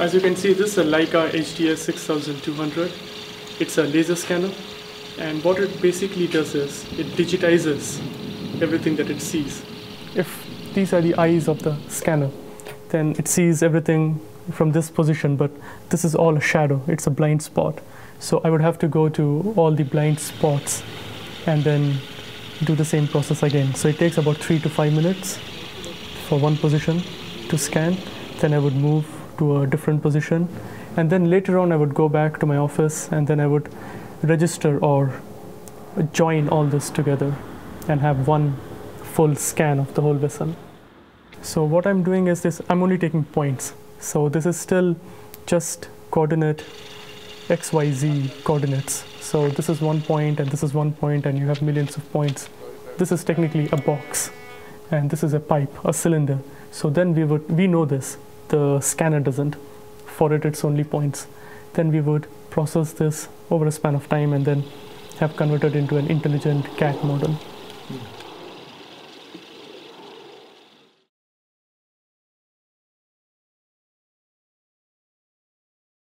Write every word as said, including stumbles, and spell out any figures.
As you can see, this is a Leica H D S six thousand two hundred. It's a laser scanner, and what it basically does is it digitizes everything that it sees. If these are the eyes of the scanner, then it sees everything from this position, but this is all a shadow. It's a blind spot. So I would have to go to all the blind spots and then do the same process again. So it takes about three to five minutes for one position to scan. Then I would move to a different position. And then later on, I would go back to my office and then I would register or join all this together and have one full scan of the whole vessel. So what I'm doing is this, I'm only taking points. So this is still just coordinate X Y Z coordinates. So this is one point and this is one point and you have millions of points. This is technically a box and this is a pipe, a cylinder. So then we would, we know this, the scanner doesn't. For it, it's only points. Then we would process this over a span of time and then have converted into an intelligent C A D model.